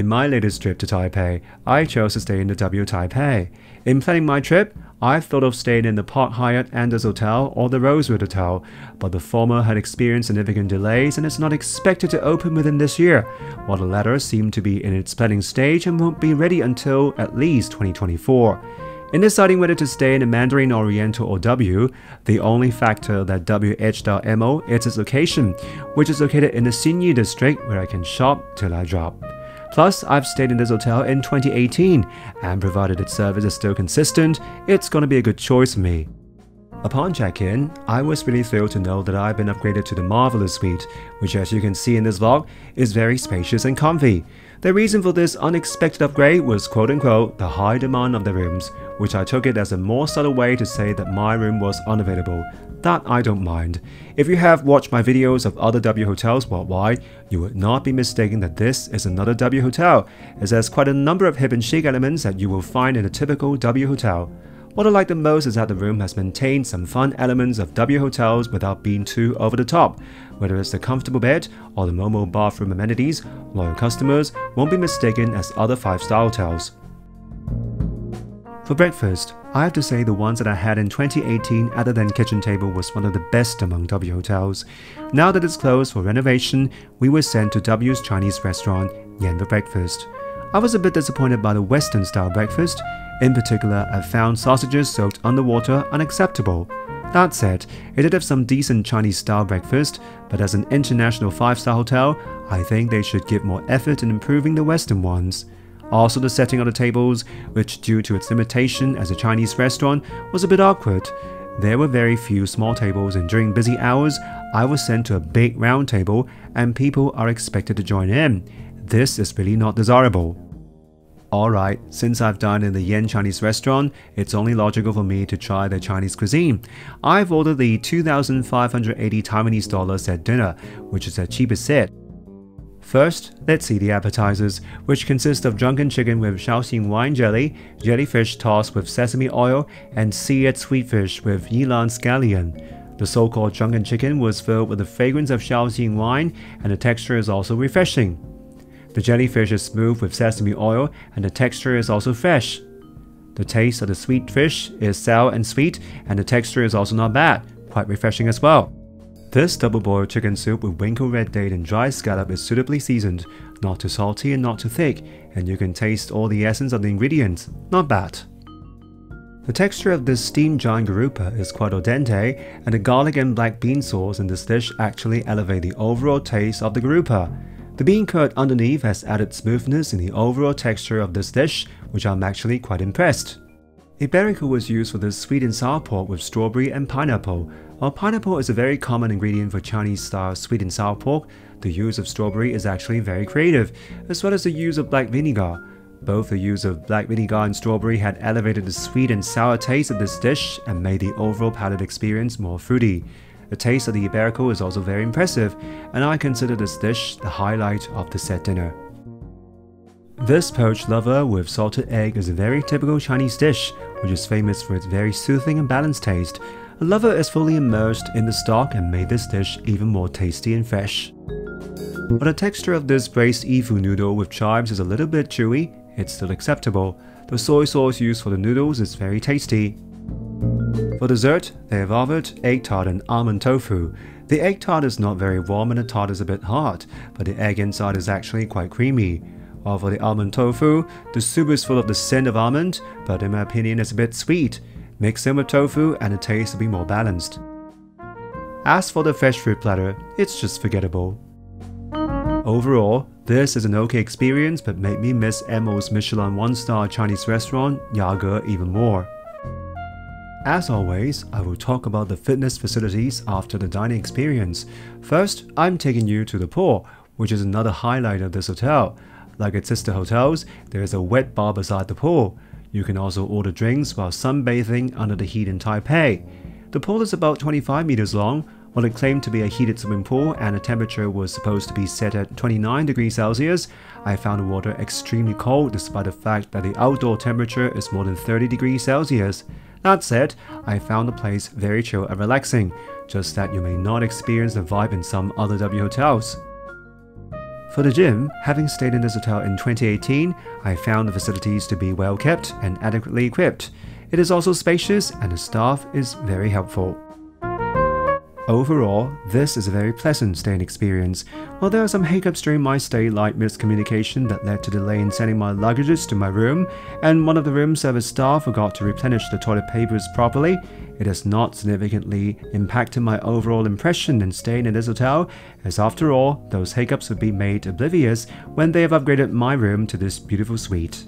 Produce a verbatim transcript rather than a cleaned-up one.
In my latest trip to Taipei, I chose to stay in the W Taipei. In planning my trip, I thought of staying in the Park Hyatt Andaz Hotel or the Rosewood Hotel, but the former had experienced significant delays and is not expected to open within this year, while the latter seemed to be in its planning stage and won't be ready until at least twenty twenty-four. In deciding whether to stay in the Mandarin Oriental or W, the only factor that W edged out M O is its location, which is located in the Xinyi District where I can shop till I drop. Plus, I've stayed in this hotel in twenty eighteen, and provided its service is still consistent, it's gonna be a good choice for me. Upon check-in, I was really thrilled to know that I've been upgraded to the Marvelous Suite, which as you can see in this vlog, is very spacious and comfy. The reason for this unexpected upgrade was quote-unquote the high demand of the rooms, which I took it as a more subtle way to say that my room was unavailable. That I don't mind. If you have watched my videos of other W hotels worldwide, you would not be mistaken that this is another W hotel, as there's quite a number of hip and chic elements that you will find in a typical W hotel. What I like the most is that the room has maintained some fun elements of W hotels without being too over the top. Whether it's the comfortable bed or the Momo bathroom amenities, loyal customers won't be mistaken as other five-star hotels. For breakfast, I have to say the ones that I had in twenty eighteen other than Kitchen Table was one of the best among W hotels. Now that it's closed for renovation, we were sent to W's Chinese restaurant, Yen for breakfast. I was a bit disappointed by the Western-style breakfast. In particular, I found sausages soaked underwater unacceptable. That said, it did have some decent Chinese-style breakfast, but as an international five-star hotel, I think they should give more effort in improving the Western ones. Also, the setting of the tables, which due to its limitation as a Chinese restaurant, was a bit awkward. There were very few small tables and during busy hours, I was sent to a big round table and people are expected to join in. This is really not desirable. Alright, since I've dined in the Yen Chinese restaurant, it's only logical for me to try their Chinese cuisine. I've ordered the two thousand five hundred eighty Taiwanese dollars at dinner, which is their cheapest set. First, let's see the appetizers, which consist of drunken chicken with Shaoxing wine jelly, jellyfish tossed with sesame oil, and seared sweetfish with Yilan scallion. The so-called drunken chicken was filled with the fragrance of Shaoxing wine, and the texture is also refreshing. The jellyfish is smooth with sesame oil, and the texture is also fresh. The taste of the sweet fish is sour and sweet, and the texture is also not bad, quite refreshing as well. This double-boiled chicken soup with winkled red date and dry scallop is suitably seasoned, not too salty and not too thick, and you can taste all the essence of the ingredients, not bad. The texture of this steamed giant garupa is quite al dente, and the garlic and black bean sauce in this dish actually elevate the overall taste of the garupa. The bean curd underneath has added smoothness in the overall texture of this dish, which I'm actually quite impressed. Iberico was used for this sweet and sour pork with strawberry and pineapple. While pineapple is a very common ingredient for Chinese-style sweet and sour pork, the use of strawberry is actually very creative, as well as the use of black vinegar. Both the use of black vinegar and strawberry had elevated the sweet and sour taste of this dish and made the overall palate experience more fruity. The taste of the Iberico is also very impressive, and I consider this dish the highlight of the set dinner. This poached lover with salted egg is a very typical Chinese dish, which is famous for its very soothing and balanced taste. The lover is fully immersed in the stock and made this dish even more tasty and fresh. But the texture of this braised Yifu noodle with chives is a little bit chewy, it's still acceptable. The soy sauce used for the noodles is very tasty. For dessert, they have offered egg tart and almond tofu. The egg tart is not very warm and the tart is a bit hard, but the egg inside is actually quite creamy. While for the almond tofu, the soup is full of the scent of almond, but in my opinion it's a bit sweet. Mix in with tofu and the taste will be more balanced. As for the fresh fruit platter, it's just forgettable. Overall, this is an okay experience but made me miss M O's Michelin one-star Chinese restaurant, Yage, even more. As always, I will talk about the fitness facilities after the dining experience. First, I'm taking you to the pool, which is another highlight of this hotel. Like its sister hotels, there is a wet bar beside the pool. You can also order drinks while sunbathing under the heat in Taipei. The pool is about twenty-five meters long, while it claimed to be a heated swimming pool and the temperature was supposed to be set at twenty-nine degrees Celsius. I found the water extremely cold despite the fact that the outdoor temperature is more than thirty degrees Celsius. That said, I found the place very chill and relaxing, just that you may not experience the vibe in some other W hotels. For the gym, having stayed in this hotel in twenty eighteen, I found the facilities to be well kept and adequately equipped. It is also spacious and the staff is very helpful. Overall, this is a very pleasant staying experience. While there are some hiccups during my stay, like miscommunication that led to delay in sending my luggages to my room, and one of the room service staff forgot to replenish the toilet papers properly, it has not significantly impacted my overall impression in staying in this hotel, as after all, those hiccups would be made oblivious when they have upgraded my room to this beautiful suite.